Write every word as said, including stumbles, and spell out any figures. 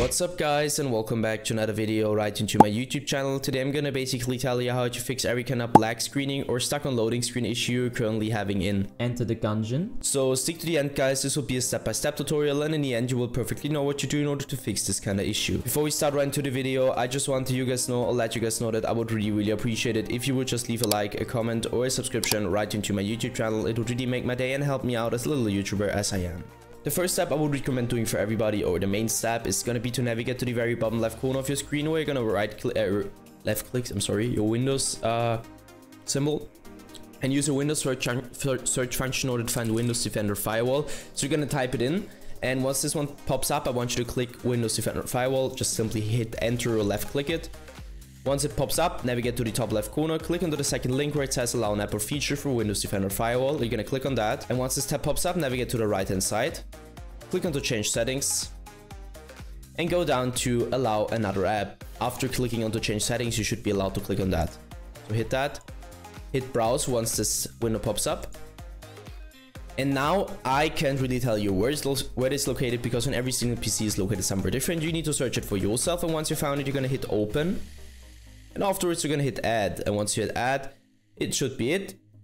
What's up guys, and welcome back to another video right into my YouTube channel. Today I'm gonna basically tell you how to fix every kind of black screening or stuck on loading screen issue you're currently having in Enter the Gungeon. So stick to the end guys, this will be a step-by-step tutorial, and in the end you will perfectly know what to do in order to fix this kind of issue. Before we start right into the video, I just want to you guys know or let you guys know that I would really really appreciate it if you would just leave a like, a comment or a subscription right into my YouTube channel. It would really make my day and help me out as little YouTuber as I am. The first step I would recommend doing for everybody, or the main step, is gonna be to navigate to the very bottom left corner of your screen where you're gonna right click, uh, left click, I'm sorry, your Windows uh, symbol, and use a Windows search, search function in order to find Windows Defender Firewall. So you're gonna type it in, and once this one pops up, I want you to click Windows Defender Firewall. Just simply hit enter or left click it. Once it pops up, navigate to the top left corner, click onto the second link where it says allow an app or feature for Windows Defender Firewall. You're gonna click on that, and once this tab pops up, navigate to the right hand side, click onto change settings, and go down to allow another app. After clicking onto change settings, you should be allowed to click on that. So hit that, hit browse once this window pops up. And now I can't really tell you where it's, where it's located, because on every single P C is located somewhere different. You need to search it for yourself, and once you found it, you're gonna hit open. And afterwards, you're gonna hit add, and once you hit add, it should be it.